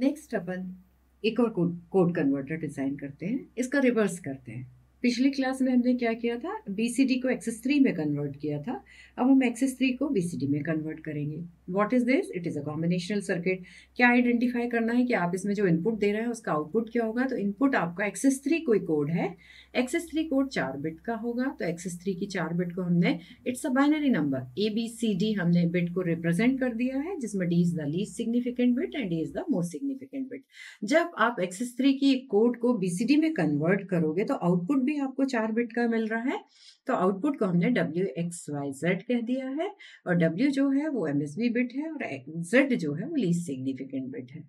Next अपन एक और code converter design करते हैं, इसका रिवर्स करते हैं। पिछली क्लास में हमने क्या किया था, BCD को Excess-3 में कन्वर्ट किया था। अब हम Excess-3 को BCD में कन्वर्ट करेंगे। What is this? It is a combinational circuit. क्या आइडेंटिफाई करना है कि आप इसमें जो इनपुट दे रहे हैं उसका आउटपुट क्या होगा। तो इनपुट आपका Excess-3 कोई कोड है, Excess-3 कोड 4 बिट का होगा। तो Excess-3 की 4 बिट को हमने, it's a binary number, ABCD हमने बिट को रिप्रेजेंट कर दिया है, जिसमें D is the least significant bit and D is the most significant bit. जब आप Excess-3 की कोड को BCD में कन्वर्ट करोगे तो आउटपुट भी आपको 4 बिट का मिल रहा है। तो आउटपुट को हमने WXYZ कह दिया है और W जो है वो MSB बिट है और Z जो है वो लीस्ट सिग्निफिकेंट बिट है।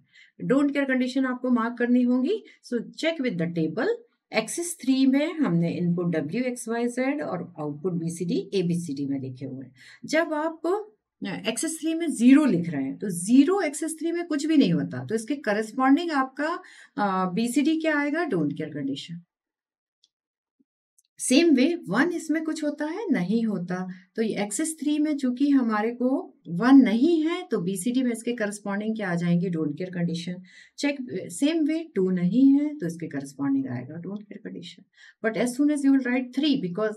डोंट केयर कंडीशन आपको मार्क करनी होगी। So check with the table, Excess-3 में हमने इनपुट WXYZ और आउटपुट BCD ABCD में लिखे हुए हैं। जब आप Excess-3 में 0 लिख रहे हैं तो 0 Excess-3 में कुछ भी नहीं होता, तो इसके करस्पॉन्डिंग आपका BCD क्या आएगा, don't care condition. Same way 1 इसमें कुछ होता है, नहीं होता। तो ये Excess-3 में चूंकि हमारे को 1 नहीं है तो BCD में इसके करस्पॉन्डिंग क्या आ जाएंगे, don't care condition. Check same way 2 नहीं है तो इसके करस्पॉन्डिंग आएगा don't care condition. But as soon as you will write 3, because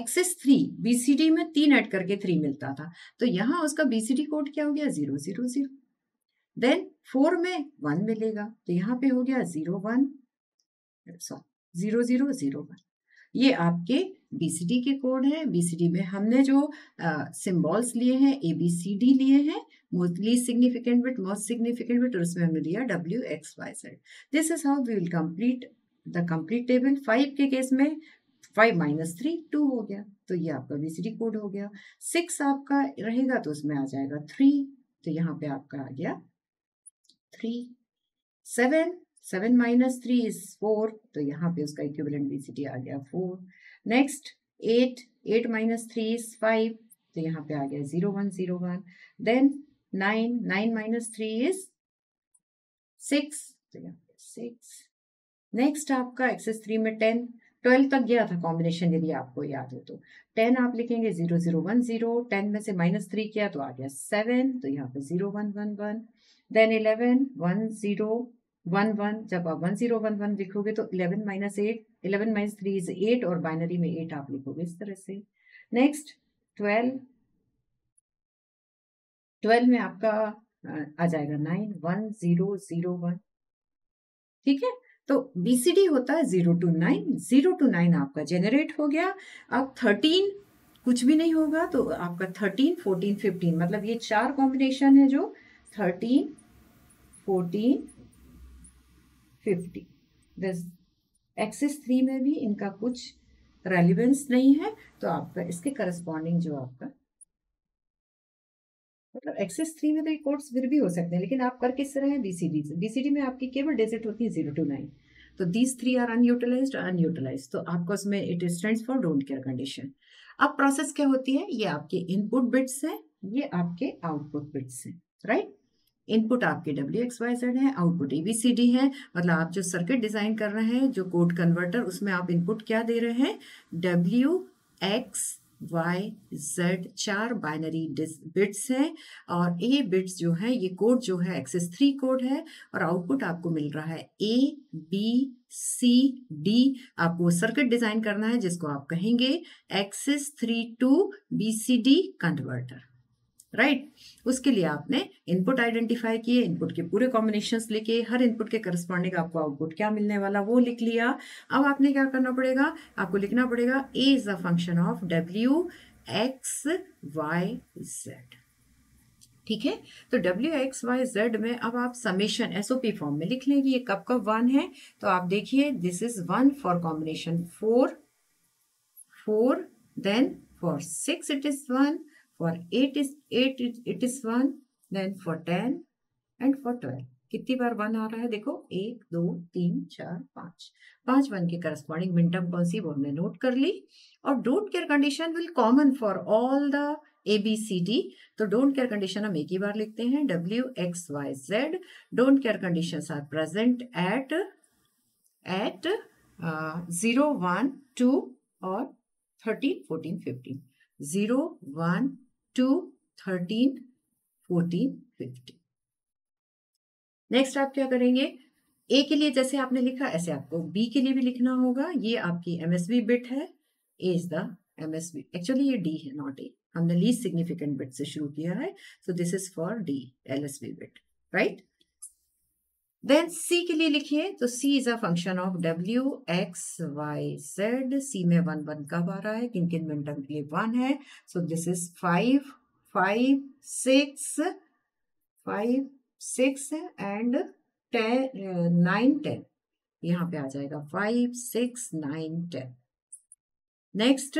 Excess-3 BCD में 3 ऐड करके 3 मिलता था, तो यहाँ उसका BCD कोड क्या हो गया, 000। देन 4 में 1 मिलेगा तो यहाँ पे हो गया 0 0 0 0 1। ये आपके BCD के कोड है। BCD में हमने जो सिंबल्स लिए हैं, ABCD लिए हैं, mostly significant bit, most significant bit, और उसमें हमने लिया WXYZ। This is how we will complete the complete table. 5 के केस में 5 - 3 2 हो गया, तो ये आपका BCD कोड हो गया। 6 आपका रहेगा तो उसमें आ जाएगा 3, तो यहाँ पे आपका आ गया 3। 7 - 3 is 4, तो यहाँ पे उसका इक्विवेलेंट BCD आ गया 4। नेक्स्ट 8 - 3 is 5, तो यहाँ पे आ गया 0 1 0 1। देन 9 - 9 - 3 is 6, तो यहाँ पे 6। नेक्स्ट आपका Excess-3 में 10, 12 तक गया था कॉम्बिनेशन, यदि आपको याद हो तो 10 आप लिखेंगे 0 0 1 0। 10 में से -3 किया तो आ गया 7, तो यहाँ पे 0 1 1 1। देन 11 1 0 1 1, जब आप 1011 लिखोगे तो 11 - 3 is 8 और बाइनरी में 8 आप लिखोगे इस तरह से। नेक्स्ट 12 में आपका आ जाएगा 9 1 0 0 1, ठीक है। तो BCD होता है 0 to 9 आपका जनरेट हो गया। अब 13 कुछ भी नहीं होगा, तो आपका 13 14 15, मतलब ये 4 कॉम्बिनेशन है जो 13 14 50। दिस Excess-3 में भी इनका कुछ रेलिवेंस नहीं है, तो आपका इसके करस्पॉन्डिंग जो आपका, मतलब Excess-3 में तो ये कोड्स फिर भी हो सकते हैं, लेकिन आप कर किस तरह हैं, BCD में आपकी केवल डिजिट होती है 0 to 9, तो दीज 3 आर अनयूटिलाइज्ड, तो आपका उसमें it stands for don't care condition. अब प्रोसेस क्या होती है, ये आपके इनपुट बिट्स हैं, ये आपके आउटपुट बिट्स हैं, राइट। इनपुट आपके WXYZ है, आउटपुट ABCD है, मतलब आप जो सर्किट डिज़ाइन कर रहे हैं, जो कोड कन्वर्टर, उसमें आप इनपुट क्या दे रहे हैं, WXYZ 4 बाइनरी बिट्स है और A बिट्स जो है, ये कोड जो है Excess-3 कोड है और आउटपुट आपको मिल रहा है ABCD। आपको सर्किट डिज़ाइन करना है जिसको आप कहेंगे Excess-3 to BCD converter, right. उसके लिए आपने इनपुट आइडेंटिफाई किए, इनपुट के पूरे कॉम्बिनेशंस लेके, हर इनपुट के करस्पॉन्डिंग आपको आउटपुट क्या मिलने वाला वो लिख लिया। अब आपने क्या करना पड़ेगा, आपको लिखना पड़ेगा A is a function of WXYZ, ठीक है। तो WXYZ में अब आप समेशन SOP फॉर्म में लिख लेंगे, ये कब कब 1 है। तो आप देखिए, this is 1 for combination 4 4, then for 6 it is 1, for 8 it is 1, then for 10 and for 12। कितनी बार 1 आ रहा है देखो, 1 2 3 4 5, 5 1 के करस्पॉन्डिंग मिनटर्म कौन सी वो हमने नोट कर ली। और don't care condition will common for all the ABCD, तो डोंट केयर कंडीशन हम एक ही बार लिखते हैं WXYZ। Don't care conditions are present at 0 1 2 और 13 14 15, 0 1 2 13 14 15। नेक्स्ट आप क्या करेंगे, ए के लिए जैसे आपने लिखा ऐसे आपको बी के लिए भी लिखना होगा। ये आपकी एमएसवी बिट है, A is the MSB, actually ये डी है नॉट ए, हमने लीस्ट सिग्निफिकेंट बिट से शुरू किया है, so this is for D LSB bit, right. Then C के लिए लिखिए, तो C is a function of W X Y Z. C में 1 1 कब आ रहा है, किन किन मिनटर्म के लिए 1 है, सो दिस इज 5 5 6 5 6 एंड 9 10, यहाँ पे आ जाएगा 5 6 9 10। नेक्स्ट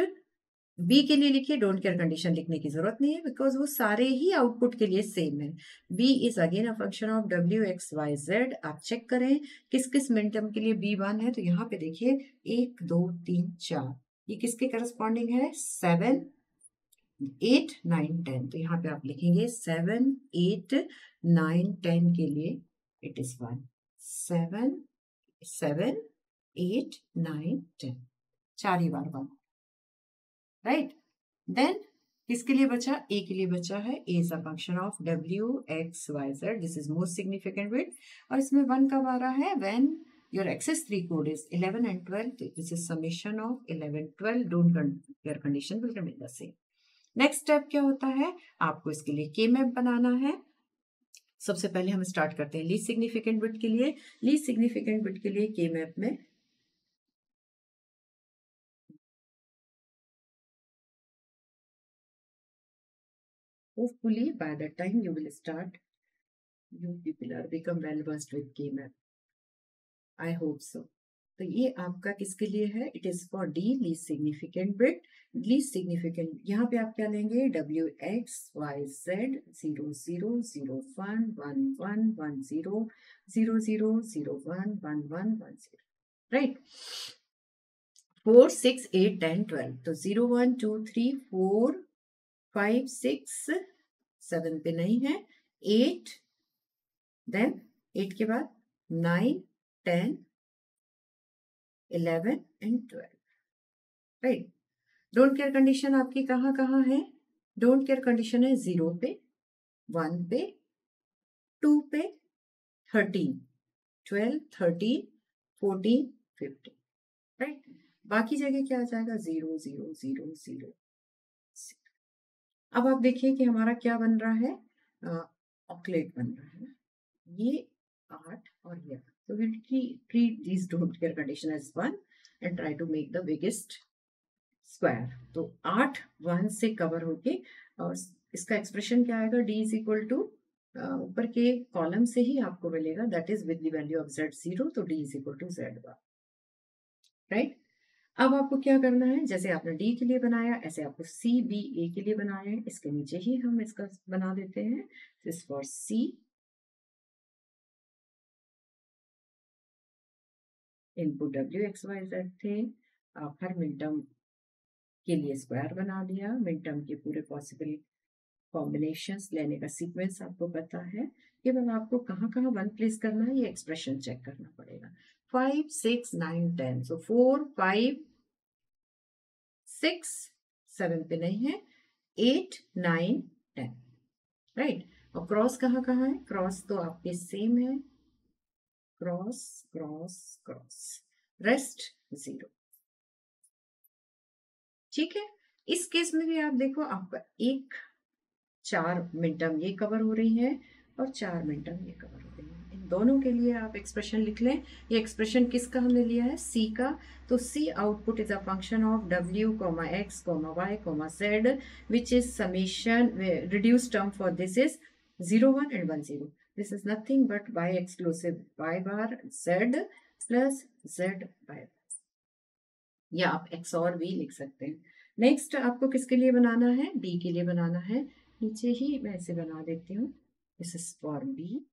बी के लिए लिखिए, डोंट केयर कंडीशन लिखने की जरूरत नहीं है बिकॉज वो सारे ही आउटपुट के लिए सेम है। B is again a function of W X Y Z. आप चेक करें किस किस मिनटर्म के लिए B1 है, तो यहाँ पे देखिए 1 2 3 4, ये किसके करस्पॉन्डिंग है, 7 8 9 10, तो यहाँ पे आप लिखेंगे 7 8 9 10 के लिए इट इज 1, 7 7 8 9 10, 4 ही बार 1, राइट। देन किसके लिए बचा, ए के लिए बचा है। A is a function of W X Y Z, this is most significant bit, और इसमें 1 कब आ रहा है, when your excess three code is 11 and 12, this is summation of 11 12, don't care condition will remain the same. Next step क्या होता है, आपको इसके लिए के मैप बनाना है। सबसे पहले हम स्टार्ट करते हैं लीस्ट सिग्निफिकेंट बिट के लिए। लीस्ट सिग्निफिकेंट बिट के लिए के मैप में hopefully by that time you will start, you people are become well versed with K-map, I hope so। तो ये आपका किसके लिए है, it is for D least significant bit. Least significant यहाँ पे आप क्या लेंगे, W X Y Z 0 0 0 1 1 1 1 0 0 0 0 1 1 1 0, right. 4 6 8 10 12, तो 0 1 2 3 4 5 6 7 पे नहीं है, 8, देन 8 के बाद 9 10 11 and 12, right. Don't care condition आपकी कहाँ कहाँ है, डोंट केयर कंडीशन है 0 पे 1 पे 2 पे 13 12 13 14 15, राइट। बाकी जगह क्या आ जाएगा, 0 0 0 0। अब आप देखिए कि हमारा क्या बन रहा है, ऑक्लेट बन रहा है, ये 8 और ये 8, so we'll treat these don't care condition as 1 and try to make the biggest square। तो 8 1 से कवर होके, और इसका एक्सप्रेशन क्या आएगा, d इज इक्वल टू ऊपर के कॉलम से ही आपको मिलेगा, that is with the value of z 0, तो d is equal to z 1, right. अब आपको क्या करना है, जैसे आपने डी के लिए बनाया ऐसे आपको सी बी ए के लिए बनाया है, इसके नीचे ही हम इसका बना देते हैं। This for C input W X Y Z थे, आप हर मिनटर्म के लिए स्क्वायर बना दिया, मिनटर्म के पूरे पॉसिबल कॉम्बिनेशंस लेने का सीक्वेंस आपको पता है, केवल आपको कहाँ कहाँ 1 प्लेस करना है ये एक्सप्रेशन चेक करना पड़ेगा। 5 6 9 10, सो 4 5 6 7 पे नहीं है, 8 9 10, राइट। और क्रॉस कहाँ कहाँ है, क्रॉस तो आपके सेम है, क्रॉस क्रॉस क्रॉस, रेस्ट 0, ठीक है। इस केस में भी आप देखो आपका 4 मिनटर्म ये कवर हो रही है और 4 मिनटर्म ये कवर हो रही है, इन दोनों के लिए आप एक्सप्रेशन लिख लें। ये एक्सप्रेशन किसका हमने लिया है, सी का, तो C output is a function of W comma X comma Y comma Z which is summation, reduce term for this is 0 1 and 1 0, this is nothing but bye exclusive bye bar Z plus Z bye, या आप x और भी लिख सकते हैं। Next आपको किसके लिए बनाना है, डी के लिए बनाना है, नीचे ही मैं इसे बना देती हूँ, दिस इज फॉर बी,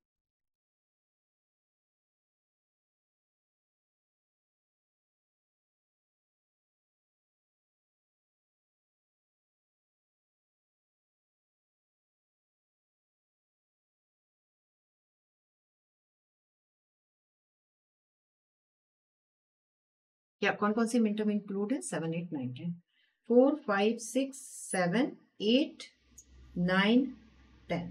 क्या कौन कौन सी मिनटर्म इंक्लूड है, 7 8 9 10, 4 5 6 7 8 9 10,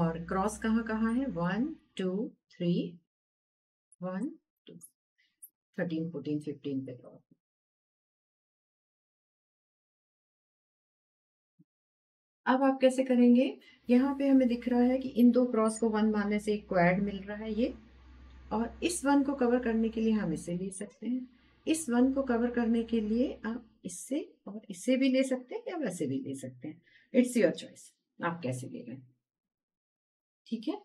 और क्रॉस कहाँ कहाँ है, 1 2, 3, 1, 2, 13, 14, 15 पे ड्रॉ। अब आप कैसे करेंगे, यहाँ पे हमें दिख रहा है कि इन दो क्रॉस को वन मानने से एक क्वाड मिल रहा है ये, और इस वन को कवर करने के लिए हम इसे ले सकते हैं। इस वन को कवर करने के लिए आप इससे और इससे भी ले सकते हैं या वैसे भी ले सकते हैं, इट्स योर चॉइस आप कैसे ले लें। ठीक है,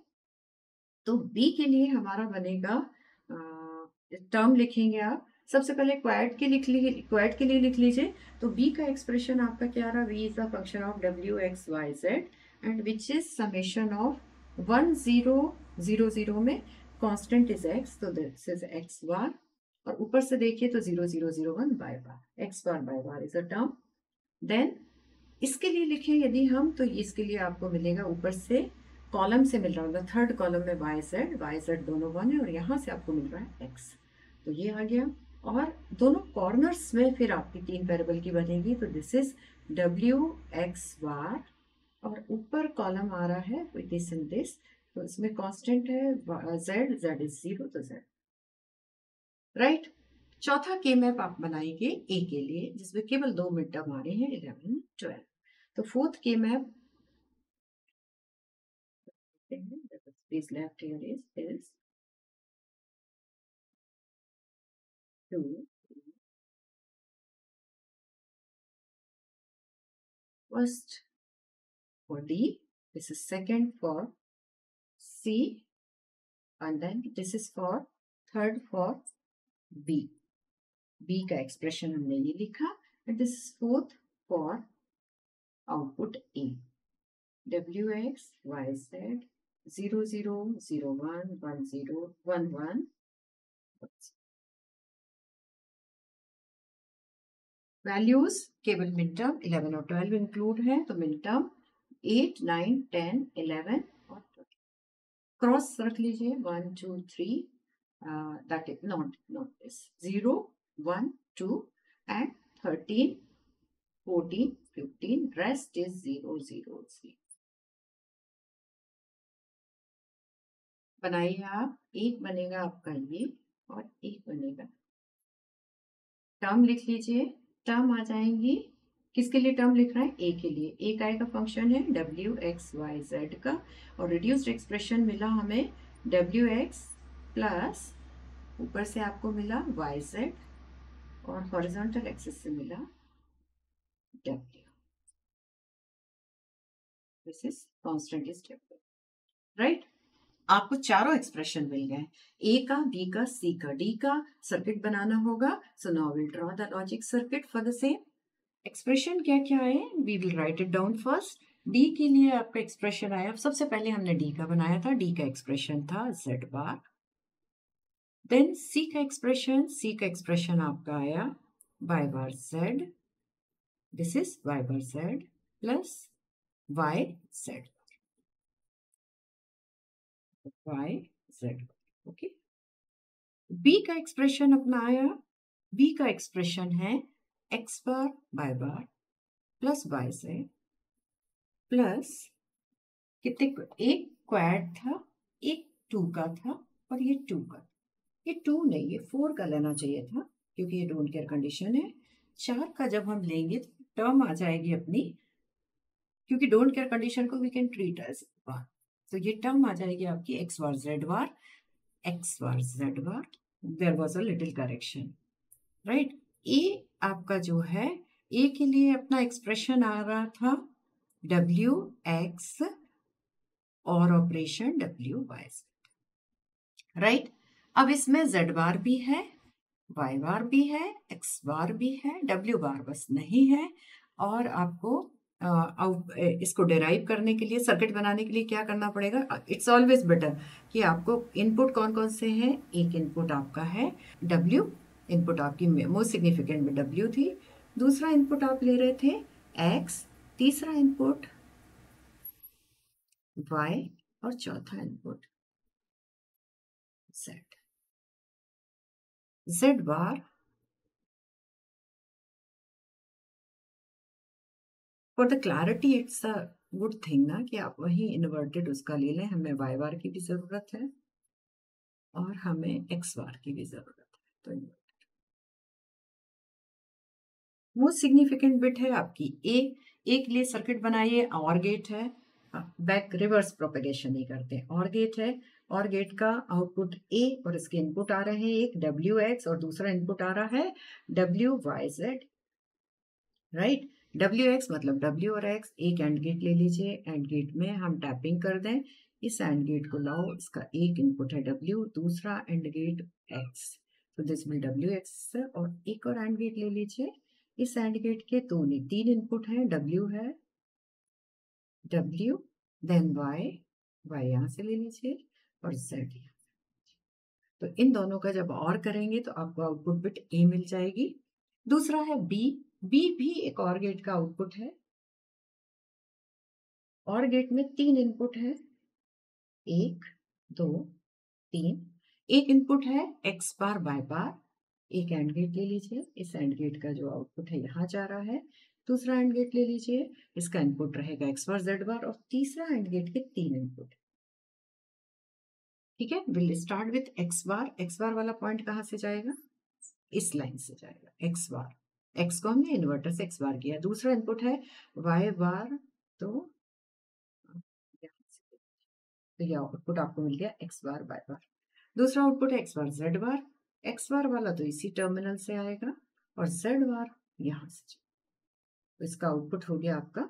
तो बी के लिए हमारा बनेगा टर्म लिखेंगे आप, सबसे पहले क्वाड के लिए लिख लीजिए। तो बी का एक्सप्रेशन आपका क्या रहा, B is the function of W X Y Z and which is summation of 1 0 0 0 में कांस्टेंट इज एक्स, तो दिस इज एक्स बार, और ऊपर से देखिए तो 0 0 0 1 Y bar, X bar bye bar is a term. Then इसके लिए लिखें यदि हम, तो इसके लिए आपको मिलेगा ऊपर से कॉलम से मिल रहा होगा, थर्ड कॉलम में वाई जेड दोनों वन है और यहाँ से आपको मिल रहा है एक्स, तो ये आ गया। और दोनों कॉर्नर्स में फिर आपकी तीन वेरिएबल की बनेगी, तो this is W X bar और ऊपर कॉलम आ रहा है दिस एंड दिस, तो इसमें कांस्टेंट है z, z इज 0 तो z, राइट। चौथा के मैप आप बनाएंगे ए के लिए, जिसमें केवल दो मिड टर्म आ रहे हैं 11 12, तो फोर्थ के map left here is 2 3, first for D, this is second for C, and then this is for third for B, B का एक्सप्रेशन हमने ये लिखा, and this is fourth for output A, wx yz 0 0 0 1 1 0 1 1 1। Values केवल mid term 11 और 12 include हैं, तो mid term 8 9 10 11 और 12 cross रख लीजिए 1 2 3, that is not this, 0 1 2 and 13 14 15, rest is 0 0 0। बनाइए आप, एक बनेगा आपका ये और एक बनेगा, टर्म लिख लीजिए, टर्म आ जाएंगी। किसके लिए टर्म लिख रहा है, ए के लिए, ए का फंक्शन है डब्ल्यू एक्स वाई जेड का, और रिड्यूस्ड एक्सप्रेशन मिला हमें डब्ल्यू एक्स प्लस ऊपर से आपको मिला वाई जेड और हॉरिजॉन्टल एक्सिस से मिला W, this is constant is W, right. आपको चारों एक्सप्रेशन मिल गए, ए का, बी का, सी का, डी का। सर्किट बनाना होगा, so now will draw the logic circuit for the same. Expression क्या क्या है, we will write it down first. D के लिए आपका एक्सप्रेशन आया, सबसे पहले हमने डी का बनाया था, डी का एक्सप्रेशन था जेड बार। देन सी का एक्सप्रेशन, सी का एक्सप्रेशन आपका आया Y bar Z, this is Y bar Z plus Y Z y z, okay. b का एक्सप्रेशन अपना आया, b का एक्सप्रेशन है x bar y bar plus y z plus कितने, एक क्वाड था, एक 2 का था और ये 2 का, ये 2 नहीं ये 4 का लेना चाहिए था क्योंकि ये डोंट केयर कंडीशन है। 4 का जब हम लेंगे तो टर्म आ जाएगी अपनी, क्योंकि डोंट केयर कंडीशन को we can treat as one, तो ये टर्म आ जाएगी आपकी X bar Z bar, X bar Z bar. There was a little correction, right. A आपका जो है, ए के लिए अपना एक्सप्रेशन आ रहा था डब्ल्यू एक्स और operation W Y Z, right. अब इसमें जेड बार भी है, वाई बार भी है, एक्स बार भी है, डब्ल्यू बार बस नहीं है। और आपको इसको डेराइव करने के लिए, सर्किट बनाने के लिए क्या करना पड़ेगा, इट्स ऑलवेज बेटर कि आपको इनपुट कौन कौन से हैं। एक इनपुट आपका है W, इनपुट आपकी मोस्ट सिग्निफिकेंट में W थी, दूसरा इनपुट आप ले रहे थे X, तीसरा इनपुट Y और चौथा input Z, Z bar. For the clarity it's a good thing ना कि आप वही इन्वर्टेड उसका ले लें, हमें वाई बार की भी जरूरत है। और हमें एक्स बार की भी जरूरत है। तो मोस्ट सिग्निफिकेंट बिट है आपकी ए के लिए सर्किट बनाइए। और गेट है, बैक रिवर्स प्रोपेगेशन ही करते हैं। और गेट है, और गेट का आउटपुट ए और इसके इनपुट आ रहे हैं एक डब्ल्यू एक्स और दूसरा इनपुट आ रहा है W Y Z, right. W X मतलब डब्ल्यू और एक्स। एक एंड गेट ले लीजिए, एंड गेट में हम टैपिंग कर दें, इस एंड गेट को लाओ, इसका एक इनपुट है डब्ल्यू, दूसरा एंड गेट एक्स, तो दिस विल डब्ल्यू एक्स। और एक और एंड गेट ले लीजिए, इस एंड गेट के दो नहीं तीन इनपुट हैं, डब्ल्यू है डब्ल्यू, देन वाई, वाई यहाँ से ले लीजिए और जेड यहाँ। तो इन दोनों का जब और करेंगे तो आपको आउटपुट बिट ए मिल जाएगी। दूसरा है बी, बी भी एक और गेट का आउटपुट है। और गेट में तीन इनपुट है, एक दो तीन। एक इनपुट है एक्स बार वाई बार। एक एंड गेट ले लीजिए, इस एंड गेट का जो आउटपुट है यहाँ जा रहा है। दूसरा एंड गेट ले लीजिए, इसका इनपुट रहेगा एक्स बार जेड बार। और तीसरा एंड गेट के तीन इनपुट, ठीक है। Will start with X bar. X bar वाला पॉइंट कहाँ से जाएगा? इस लाइन से जाएगा एक्स बार। एक्स को हमने इन्वर्टर से एक्स बार किया। दूसरा इनपुट है वाई बार, तो यह आउटपुट आपको मिल गया एक्स बार वाई बार। दूसरा आउटपुट है X bar Z bar. X bar वाला तो इसी टर्मिनल से आएगा और जेड बार यहाँ से। तो इसका आउटपुट हो गया आपका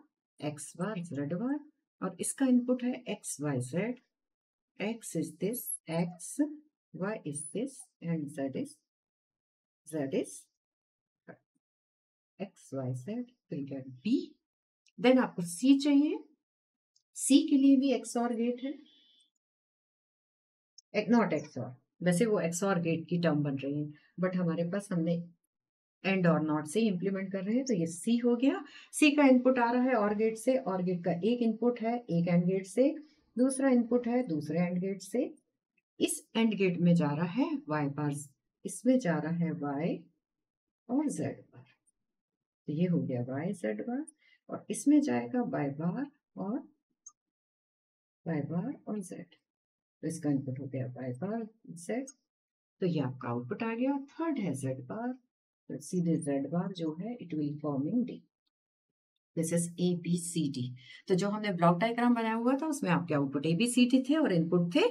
एक्स बार जेड बार और इसका इनपुट है X Y Z. X is this, X Y is this and Z is X Y Z. तो यू गेट बी। देन आपको सी चाहिए। सी के लिए भी एक्स और गेट है, नॉट एक्स और, वैसे वो एक्स और गेट की टर्म बन रही है बट हमारे पास हमने एंड और नॉट से इंप्लीमेंट कर रहे हैं। तो ये सी हो गया। सी का इनपुट आ रहा है और गेट से। और गेट का एक इनपुट है एक एंड गेट से, दूसरा इनपुट है दूसरे एंड गेट से। इस एंड गेट में जा रहा है वाई बार, इसमें जा रहा है वाई और जेड बार। तो ये हो गया वाई जेड बार और इसमें जाएगा वाई बार और जेड। तो इसका इनपुट हो गया वाई बार जेड। तो ये आपका आउटपुट आ गया। थर्ड है जेड बार। तो सीधे जेड बार जो है it will forming D. This is A B C D. तो जो हमने ब्लॉक डायग्राम बनाया हुआ था उसमें आपके output A B C D थे और इनपुट थे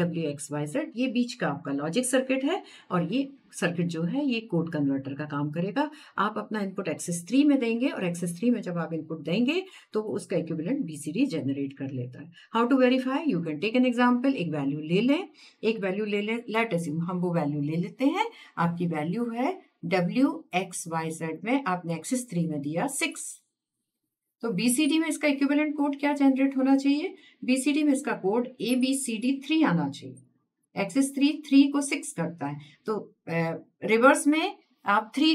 डब्ल्यू एक्स वाई जेड। ये बीच का आपका लॉजिक सर्किट है और ये सर्किट जो है ये कोड कन्वर्टर का काम करेगा। आप अपना इनपुट एक्सेस-3 में देंगे और एक्सेस-3 में जब आप इनपुट देंगे तो उसका इक्विवेलेंट बीसीडी जनरेट कर लेता है। How to verify? You can take an example. एक वैल्यू ले लें, लेट अज्यूम हम वो वैल्यू ले लेते हैं। आपकी वैल्यू है डब्ल्यू एक्स वाई जेड में आपने एक्सेस-3 में दिया 6। तो बीसीडी में इसका इक्विवेलेंट कोड क्या जनरेट होना चाहिए? बीसीडी में इसका कोड ABCD3 आना चाहिए। एक्सेस-3 को 6 करता है तो रिवर्स में आप 6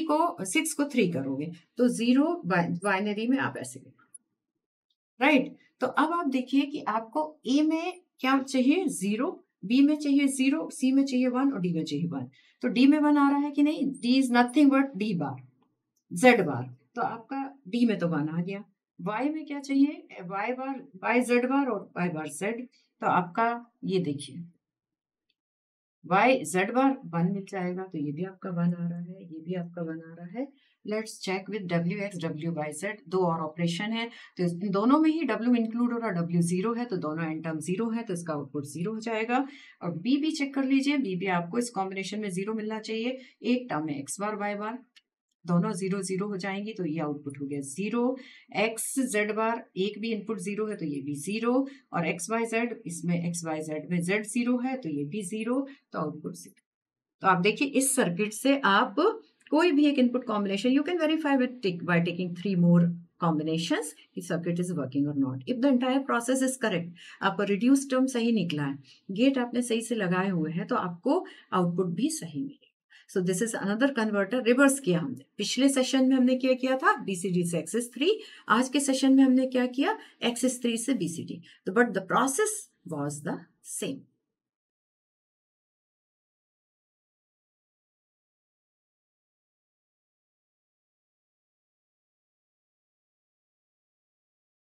को 3 करोगे तो 0 बाइनरी में आप ऐसे लिखो, राइट। तो अब आप देखिए कि आपको ए में क्या चाहिए 0, बी में चाहिए 0, सी में चाहिए 1 और डी में चाहिए 1। तो डी में 1 आ रहा है कि नहीं? D is nothing but D bar Z bar. तो आपका डी में तो 1 आ गया। वाई में क्या चाहिए? Y bar Y Z bar और वाई बार जेड। तो आपका ये देखिए y z बार 1 मिल जाएगा। तो ये भी आपका 1 आ रहा है, ये भी आपका 1 आ रहा है। Let's check with W X W Y Z. दो और ऑपरेशन है तो इन दोनों में ही w इंक्लूड हो रहा है, w 0 है तो दोनों एंड टर्म 0 है तो इसका आउटपुट 0 हो जाएगा। और b भी चेक कर लीजिए, b भी आपको इस कॉम्बिनेशन में 0 मिलना चाहिए। एक टर्म में x बार y बार दोनों 0 0 हो जाएंगी तो ये आउटपुट हो गया 0। एक्स जेड बार एक भी इनपुट 0 है तो ये भी 0 और एक्स वाई जेड इसमें एक्स वाई जेड में जेड 0 है तो ये भी 0 तो आउटपुट 0। तो आप देखिए इस सर्किट से आप कोई भी एक input combination you can verify by taking 3 more combinations if circuit is working or not. If the entire process is correct, आपका reduced term सही निकला है, गेट आपने सही से लगाए हुए हैं तो आपको आउटपुट भी सही मिलेगा। So this is another converter। Reverse किया हमने। पिछले सेशन में हमने क्या किया था? बीसीडी से एक्सेस-3। आज के सेशन में हमने क्या किया? एक्सेस-3 से बीसीडी। तो but the process was the same.